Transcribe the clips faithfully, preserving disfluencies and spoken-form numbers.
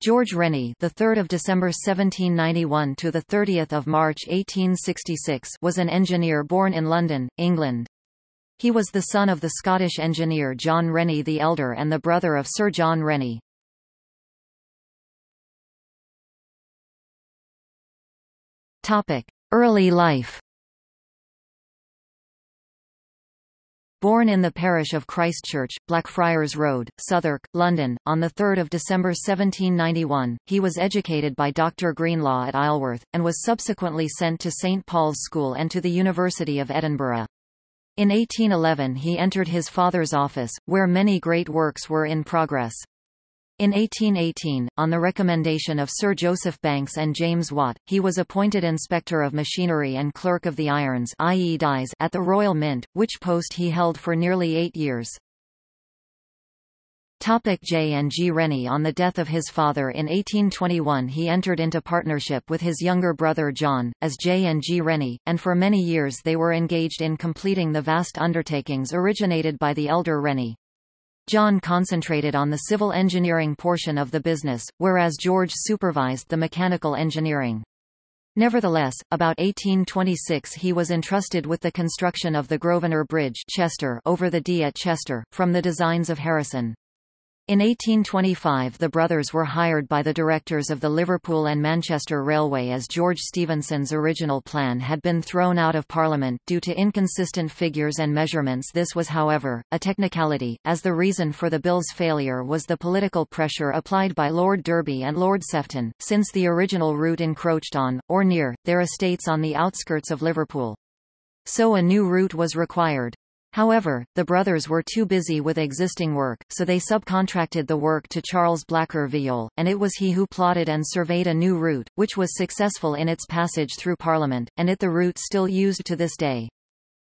George Rennie, the third of December seventeen ninety-one to the thirtieth of March eighteen sixty-six, was an engineer born in London, England. He was the son of the Scottish engineer John Rennie the Elder and the brother of Sir John Rennie. Topic: Early life. Born in the parish of Christchurch, Blackfriars Road, Southwark, London, on the third of December seventeen ninety-one, he was educated by Doctor Greenlaw at Isleworth, and was subsequently sent to Saint Paul's School and to the University of Edinburgh. In eighteen eleven he entered his father's office, where many great works were in progress. In eighteen eighteen, on the recommendation of Sir Joseph Banks and James Watt, he was appointed Inspector of Machinery and Clerk of the Irons that is dyes at the Royal Mint, which post he held for nearly eight years. J. and G. Rennie. On the death of his father in eighteen twenty-one he entered into partnership with his younger brother John, as J. and G. Rennie, and for many years they were engaged in completing the vast undertakings originated by the elder Rennie. John concentrated on the civil engineering portion of the business, whereas George supervised the mechanical engineering. Nevertheless, about eighteen twenty-six he was entrusted with the construction of the Grosvenor Bridge Chester over the Dee at Chester, from the designs of Harrison. In eighteen twenty-five the brothers were hired by the directors of the Liverpool and Manchester Railway, as George Stephenson's original plan had been thrown out of Parliament due to inconsistent figures and measurements. This was, however, a technicality, as the reason for the bill's failure was the political pressure applied by Lord Derby and Lord Sefton, since the original route encroached on, or near, their estates on the outskirts of Liverpool. So a new route was required. However, the brothers were too busy with existing work, so they subcontracted the work to Charles Blacker Viol, and it was he who plotted and surveyed a new route, which was successful in its passage through Parliament, and it the route still used to this day.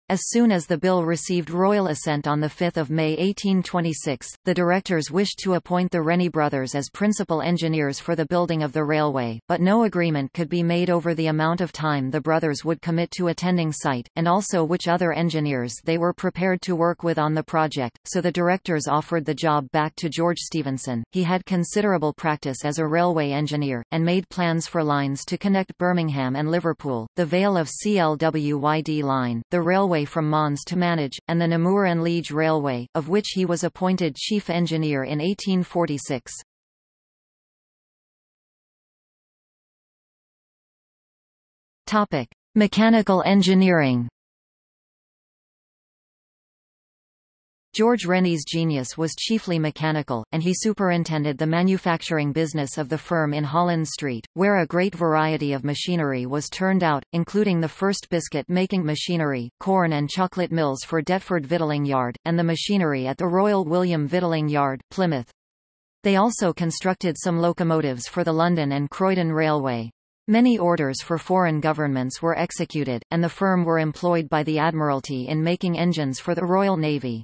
As soon as the bill received royal assent on the fifth of May eighteen twenty-six, the directors wished to appoint the Rennie brothers as principal engineers for the building of the railway, but no agreement could be made over the amount of time the brothers would commit to attending site, and also which other engineers they were prepared to work with on the project, so the directors offered the job back to George Stephenson. He had considerable practice as a railway engineer, and made plans for lines to connect Birmingham and Liverpool, the Vale of C L W Y D line, the railway from Mons to manage, and the Namur and Liege Railway, of which he was appointed chief engineer in eighteen forty-six. Topic: Mechanical engineering. George Rennie's genius was chiefly mechanical, and he superintended the manufacturing business of the firm in Holland Street, where a great variety of machinery was turned out, including the first biscuit-making machinery, corn and chocolate mills for Deptford Victualling Yard, and the machinery at the Royal William Victualling Yard, Plymouth. They also constructed some locomotives for the London and Croydon Railway. Many orders for foreign governments were executed, and the firm were employed by the Admiralty in making engines for the Royal Navy.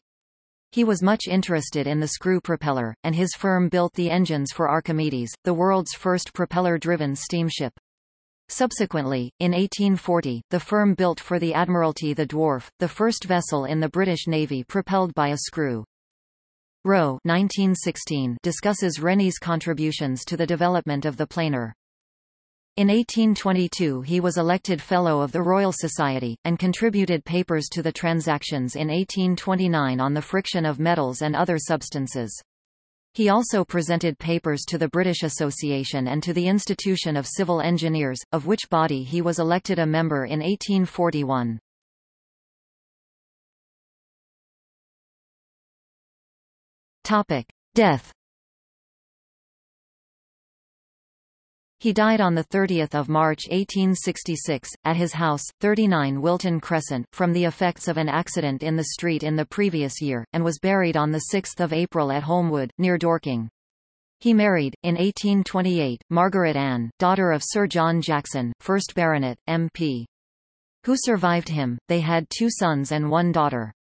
He was much interested in the screw propeller, and his firm built the engines for Archimedes, the world's first propeller-driven steamship. Subsequently, in eighteen forty, the firm built for the Admiralty the Dwarf, the first vessel in the British Navy propelled by a screw. Rowe nineteen sixteen discusses Rennie's contributions to the development of the planer. In eighteen twenty-two he was elected Fellow of the Royal Society, and contributed papers to the Transactions in eighteen twenty-nine on the friction of metals and other substances. He also presented papers to the British Association and to the Institution of Civil Engineers, of which body he was elected a member in eighteen forty-one. Topic: Death. He died on the thirtieth of March eighteen sixty-six, at his house, thirty-nine Wilton Crescent, from the effects of an accident in the street in the previous year, and was buried on the sixth of April at Holmwood, near Dorking. He married, in eighteen twenty-eight, Margaret Ann, daughter of Sir John Jackson, first Baronet, M P, who survived him. They had two sons and one daughter.